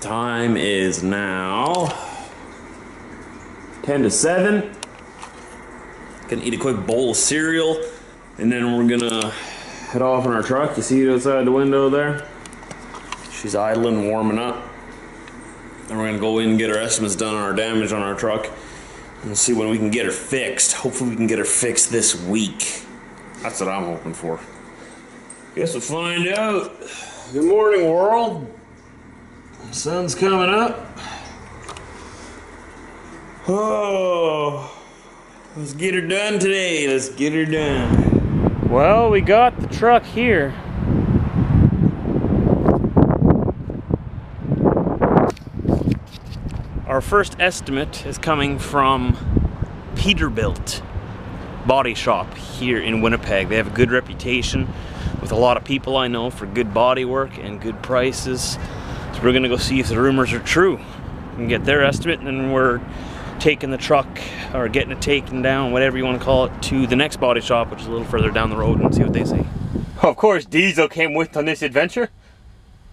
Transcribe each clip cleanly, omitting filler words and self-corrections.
Time is now 10 to 7. Gonna eat a quick bowl of cereal and then we're gonna head off in our truck. You see it outside the window there? She's idling, warming up. Then we're gonna go in and get our estimates done on our damage on our truck and see when we can get her fixed. Hopefully we can get her fixed this week. That's what I'm hoping for. Guess we'll find out. Good morning, world. Sun's coming up. Oh, let's get her done today. Let's get her done. Well, we got the truck here. Our first estimate is coming from Peterbilt Body Shop here in Winnipeg. They have a good reputation with a lot of people I know for good body work and good prices. We're going to go see if the rumors are true and get their estimate, and then we're taking the truck, or getting it taken down, whatever you want to call it, to the next body shop, which is a little further down the road, and see what they say. Of course Diesel came with on this adventure.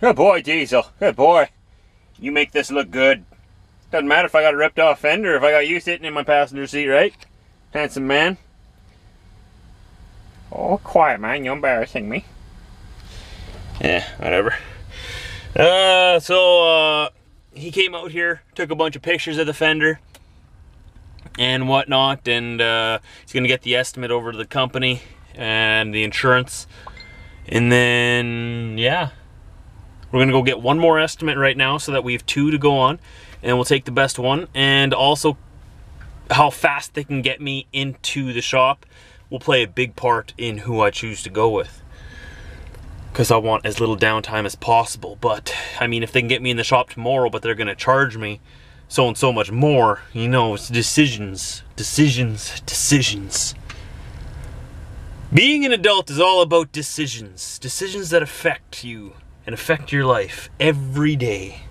Good boy, Diesel. Good boy. You make this look good. Doesn't matter if I got a ripped off fender or if I got you sitting in my passenger seat, right? Handsome man. Oh, quiet man, you're embarrassing me. Yeah, whatever. He came out here, took a bunch of pictures of the fender and whatnot, and he's gonna get the estimate over to the company and the insurance, and then yeah, we're gonna go get one more estimate right now so that we have two to go on, and we'll take the best one, and also how fast they can get me into the shop will play a big part in who I choose to go with. Because I want as little downtime as possible. But I mean, if they can get me in the shop tomorrow, but they're gonna charge me so and so much more, you know, it's decisions. Being an adult is all about decisions that affect you and affect your life every day.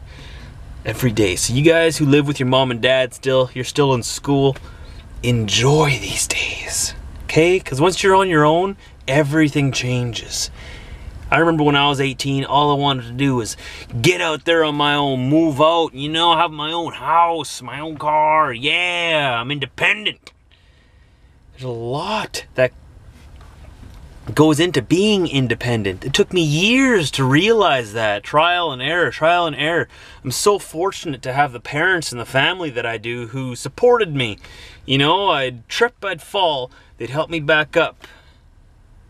So you guys who live with your mom and dad still, you're still in school, enjoy these days, okay? Because once you're on your own, everything changes. I remember when I was 18, all I wanted to do was get out there on my own, move out, you know, have my own house, my own car. Yeah, I'm independent. There's a lot that goes into being independent. It took me years to realize that. Trial and error, trial and error. I'm so fortunate to have the parents and the family that I do who supported me. You know, I'd trip, I'd fall, they'd help me back up.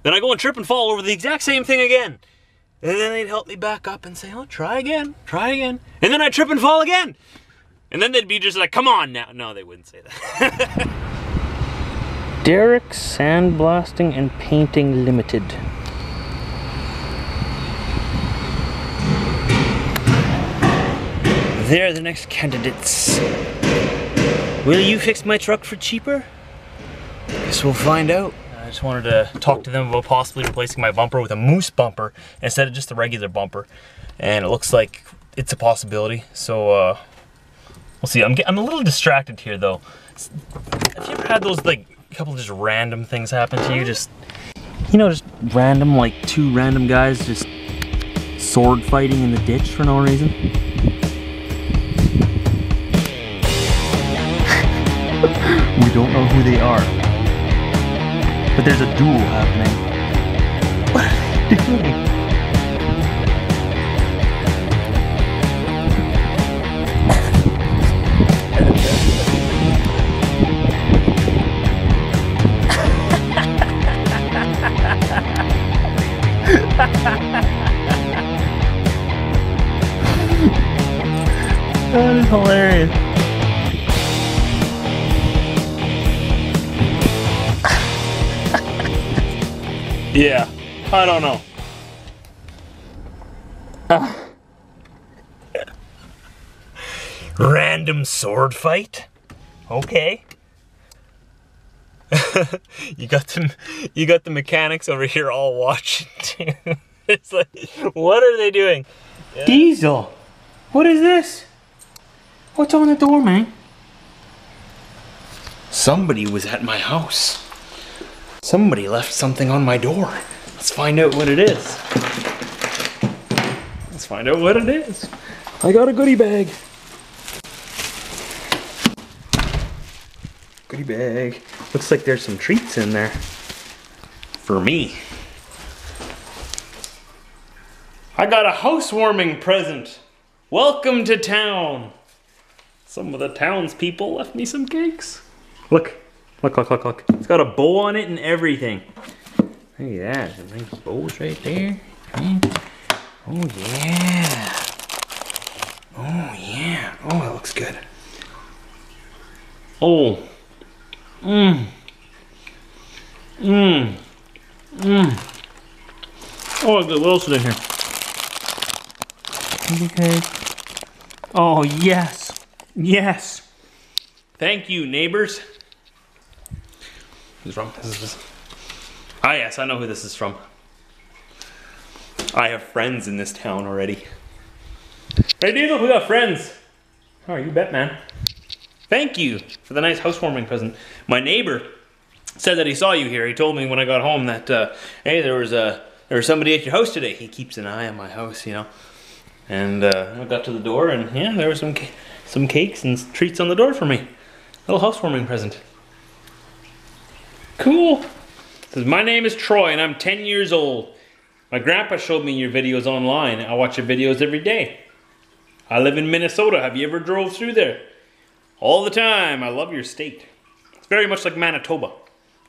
Then I go and trip and fall over the exact same thing again. And then they'd help me back up and say, oh, try again. And then I'd trip and fall again. And then they'd be just like, come on now. No, they wouldn't say that. Derek Sandblasting and Painting Limited. They're the next candidates. Will you fix my truck for cheaper? Guess we'll find out. I just wanted to talk to them about possibly replacing my bumper with a moose bumper instead of just the regular bumper, and it looks like it's a possibility. So we'll see. I'm a little distracted here though. Have you ever had those, like, a couple of just random things happen to you? Just, you know, just random, like two random guys just sword fighting in the ditch for no reason. We don't know who they are. But there's a duel happening. What are they doing? That is hilarious. Yeah, I don't know. Random sword fight? Okay. You got the mechanics over here all watching too. It's like, what are they doing? Yeah. Diesel, what is this? What's on the door, man? Somebody was at my house. Somebody left something on my door. Let's find out what it is. Let's find out what it is. I got a goodie bag. Goodie bag. Looks like there's some treats in there. For me. I got a housewarming present. Welcome to town. Some of the townspeople left me some cakes. Look, look, look, look, look. It's got a bow on it and everything. Look at that, there's a nice bows right there. Oh yeah. Oh yeah. Oh, that looks good. Oh. Mmm. Mmm. Mmm. Oh, there's a little sit in here. Okay. Oh yes. Yes. Thank you, neighbors. Who's wrong? Ah yes, I know who this is from. I have friends in this town already. Hey Diesel, we got friends. Oh, you bet, man. Thank you for the nice housewarming present. My neighbor said that he saw you here. He told me when I got home that hey, there was somebody at your house today. He keeps an eye on my house, you know. And I got to the door, and yeah, there were some cakes and treats on the door for me. A little housewarming present. Cool. It says, my name is Troy and I'm 10 years old. My grandpa showed me your videos online. I watch your videos every day. I live in Minnesota. Have you ever drove through there? All the time. I love your state. It's very much like Manitoba.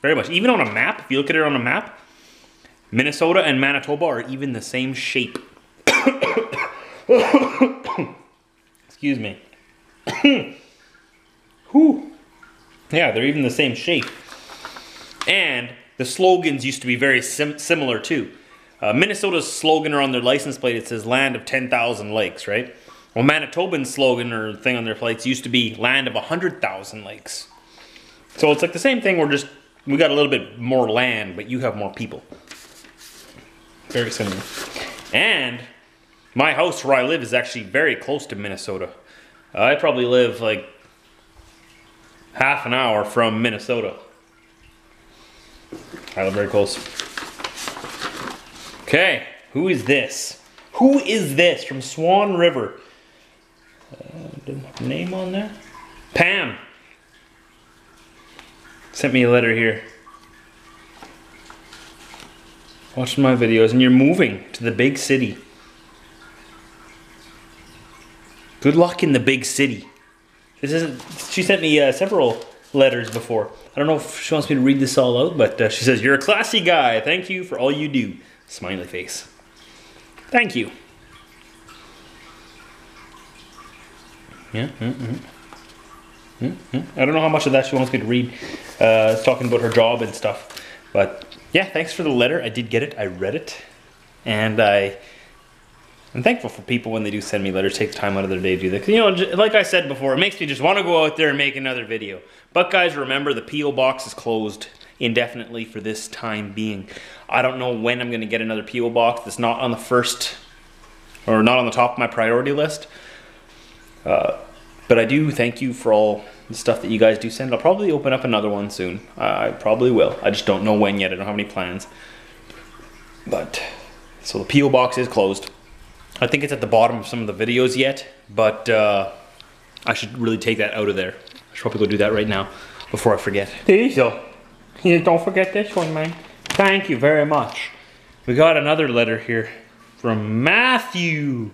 Very much. Even on a map, if you look at it on a map, Minnesota and Manitoba are even the same shape. Excuse me. Whew. Yeah, they're even the same shape. And the slogans used to be very similar too. Minnesota's slogan or on their license plate, it says land of 10,000 lakes, right? Well, Manitoban's slogan or thing on their plates used to be land of 100,000 lakes. So it's like the same thing, we're just, we got a little bit more land, but you have more people. Very similar. And my house where I live is actually very close to Minnesota. I probably live like half an hour from Minnesota. I live very close. Okay, who is this? Who is this from Swan River? Didn't have a name on there. Pam sent me a letter here. Watching my videos and you're moving to the big city. Good luck in the big city. This isn't, she sent me several letters before. I don't know if she wants me to read this all out, but she says, you're a classy guy. Thank you for all you do. Smiley face. Thank you. Yeah, I don't know how much of that she wants me to read. It's talking about her job and stuff. But yeah, thanks for the letter. I did get it. I read it. And I'm thankful for people when they do send me letters, take the time out of their day to do that. You know, like I said before, it makes me just want to go out there and make another video. But guys, remember the P.O. box is closed indefinitely for this time being. I don't know when I'm going to get another P.O. box that's not on the first, or not on the top of my priority list. But I do thank you for all the stuff that you guys do send. I'll probably open up another one soon. I probably will. I just don't know when yet. I don't have any plans. But, so the P.O. box is closed. I think it's at the bottom of some of the videos yet, but I should really take that out of there. I should probably go do that right now before I forget. Diesel, you don't forget this one, man. Thank you very much. We got another letter here from Matthew,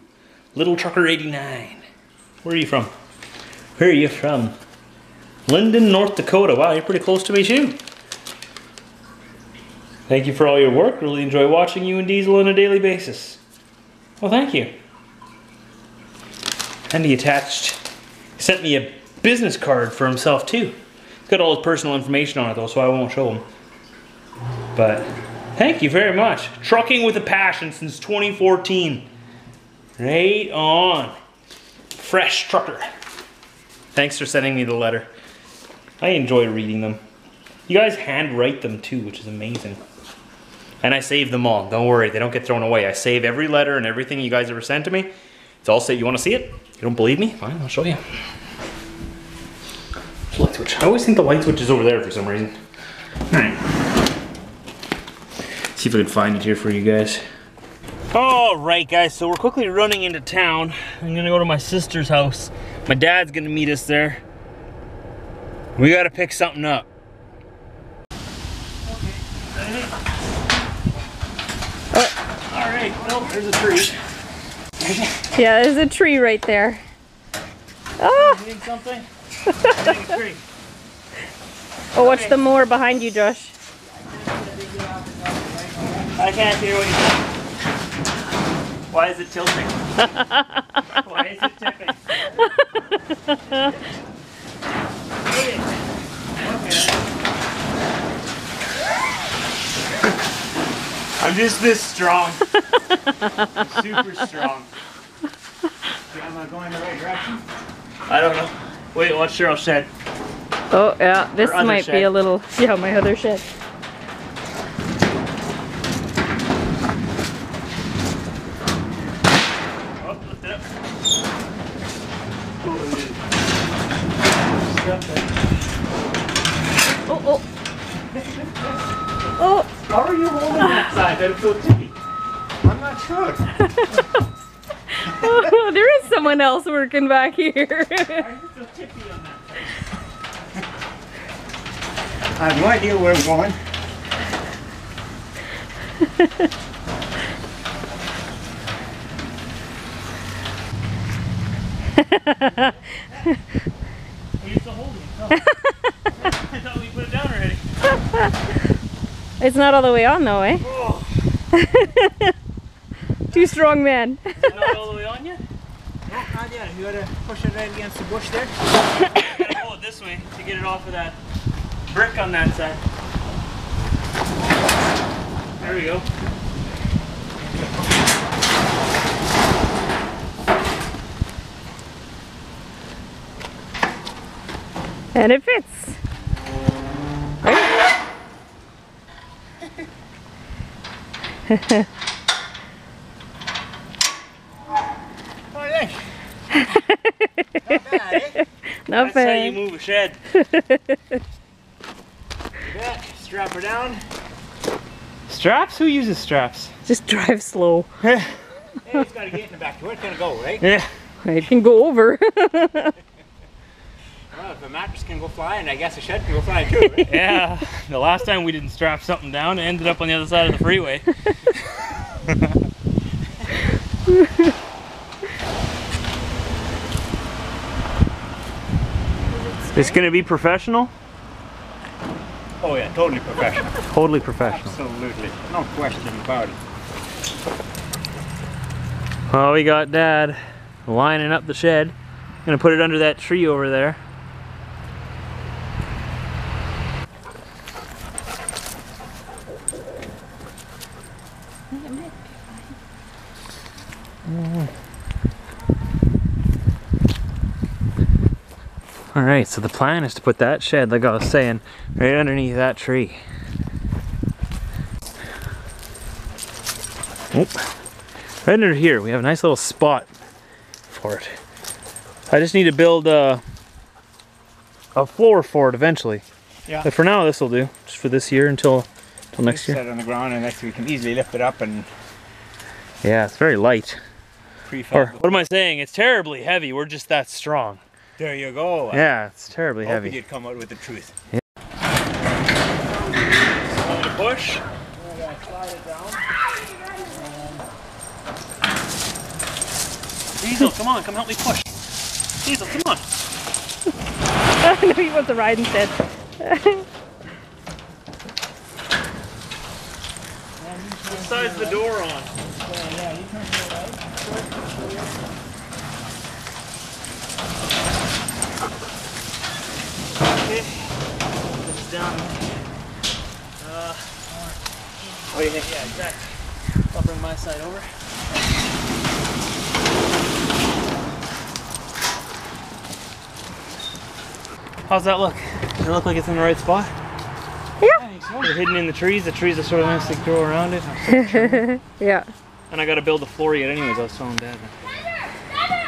Little Trucker 89. Where are you from? Where are you from? Linden, North Dakota. Wow, you're pretty close to me too. Thank you for all your work. Really enjoy watching you and Diesel on a daily basis. Well, thank you. And he sent me a business card for himself too. It's got all his personal information on it though, so I won't show him. But Thank you very much. Trucking with a passion since 2014. Right on. Fresh trucker. Thanks for sending me the letter. I enjoy reading them. You guys handwrite them too, which is amazing. And I save them all. Don't worry, they don't get thrown away. I save every letter and everything you guys ever sent to me. It's all saved. You want to see it? You don't believe me? Fine, I'll show you. Light switch. I always think the light switch is over there for some reason. Alright. See if I can find it here for you guys. Alright guys, so we're quickly running into town. I'm gonna go to my sister's house. My dad's gonna meet us there. We gotta pick something up. Alright, well, there's a tree. Yeah, there's a tree right there. Oh! You need something? Oh, watch the mower behind you, Josh. I can't hear what you're saying. Why is it tilting? Why is it tipping? Okay. I'm just this strong. I'm super strong. Am I going the right direction? I don't know. Wait, watch Cheryl's shed. Oh, yeah, this might be a little... Yeah, my other shed. Oh, lift it up. Oh, oh. Oh. How are you holding that side? That is so tippy. I'm not sure. Oh, there is someone else working back here. I have no idea where I'm going. It's the holding. I thought we put it down already. It's not all the way on though, eh? Oh. Too strong, man. Is it not all the way on yet? No, not yet. You gotta push it right against the bush there. You gotta pull it this way to get it off of that brick on that side. There we go. And it fits. Right? Not bad, eh? Not bad. That's how you move a shed. Back, strap her down. Straps? Who uses straps? Just drive slow. Hey, it's got to get in the back. Where it's going to go, right? Yeah. It can go over. Well, if the mattress can go flying, I guess a shed can go flying too, right? Yeah. The last time we didn't strap something down, it ended up on the other side of the freeway. It's gonna be professional? Oh yeah, totally professional. Totally professional. Absolutely, no question about it. Well, we got Dad lining up the shed. Gonna put it under that tree over there. Alright, so the plan is to put that shed, like I was saying, right underneath that tree. Oop. Right under here, we have a nice little spot for it. I just need to build a floor for it eventually. Yeah. But for now, this will do, just for this year until next year. Set it on the ground, and next year we can easily lift it up and... Yeah, it's very light. Or, what am I saying? It's terribly heavy, we're just that strong. There you go. Yeah, it's terribly heavy. You'd come out with the truth. Yeah. So I'm gonna push. I'm gonna slide it down. Diesel, come on, come help me push. Diesel, come on. I know you want to ride instead. What side's the door on? Yeah, you turn to the right. Okay, it's done. What do you think? Yeah, exactly. I'll bring my side over. How's that look? Does it look like it's in the right spot? Yeah. I think so. We're hidden in the trees. The trees are sort of nice to grow around it. Yeah. And I got to build the floor yet anyways. I was telling Dad.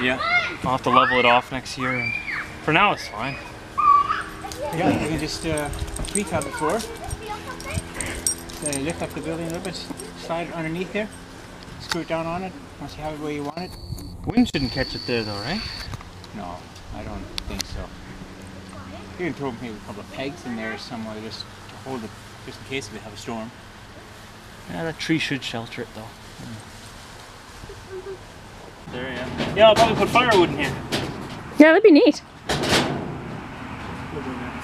Yeah. I'll have to level it off next year. And for now, it's fine. Yeah, you can just pre-cut the floor. So you lift up the building a little bit, slide it underneath there, screw it down on it, once you have it where you want it. Wind shouldn't catch it there though, right? No, I don't think so. You can throw maybe a couple of pegs in there somewhere just to hold it, just in case we have a storm. Yeah, that tree should shelter it though. Yeah. There, yeah. Yeah, I'll probably put firewood in here. Yeah, that'd be neat.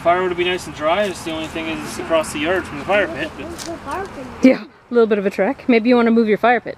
Firewood would be nice and dry. It's the only thing is it's across the yard from the fire pit. But... yeah, a little bit of a trek. Maybe you want to move your fire pit.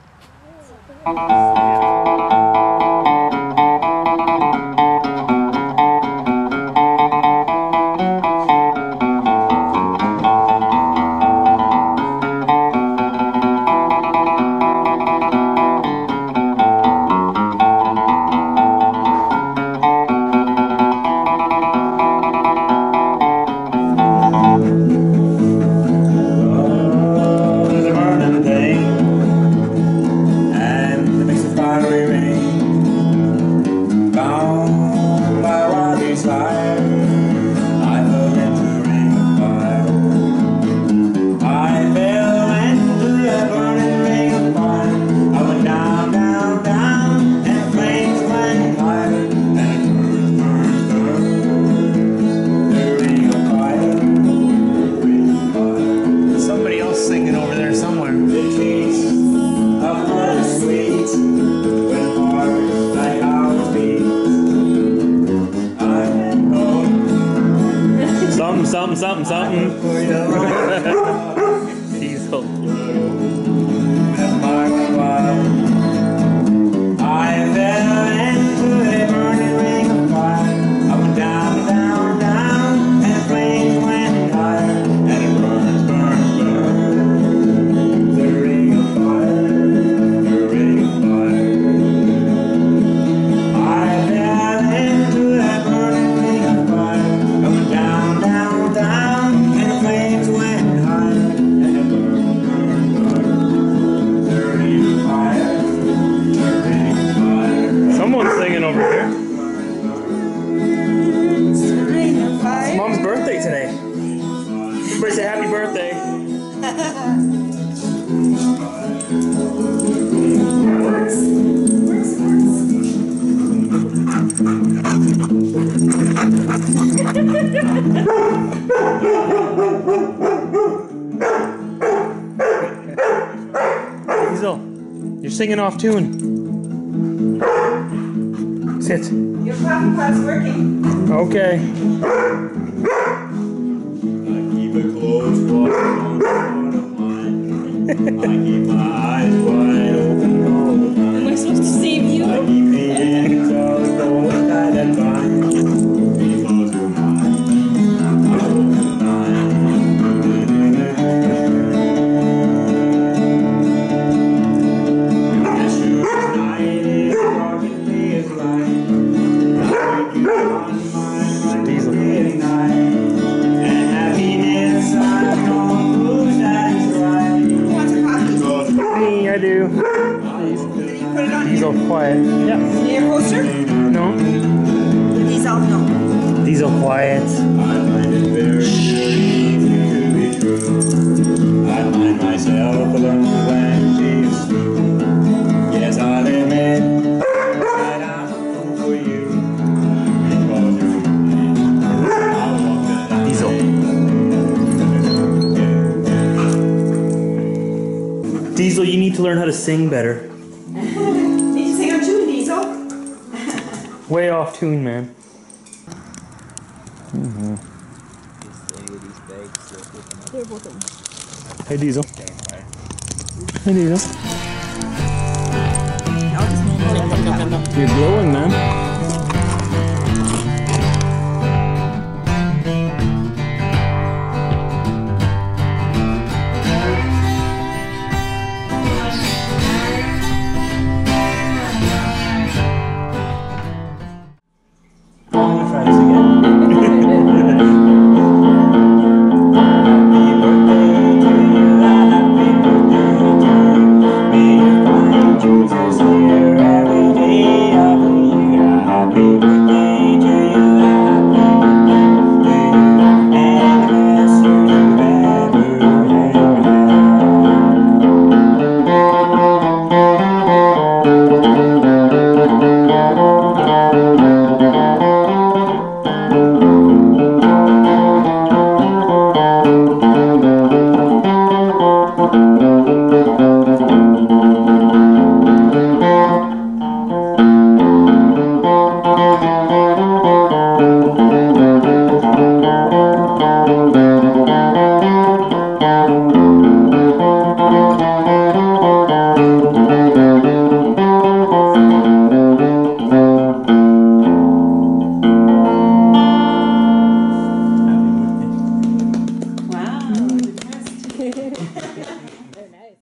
Something. Diesel. Diesel, you're singing off tune. Sit. Your coffee pot's working. Okay. I keep it closed, water on the wine. I keep my eyes wide open all the time. Am I supposed to save you? I keep the ends of the door tight and fine. Quiet. Yeah. Need a poster? No. Diesel, no. Diesel, quiet. I find it very easy to be true. I find myself alone when she is through. Yes, I admit that I'm for you. Because you're mine, I'll walk the line. Diesel. Diesel, you need to learn how to sing better. Way off tune, man. Mm-hmm. Hey, Diesel. Hey, Diesel. You're glowing, man.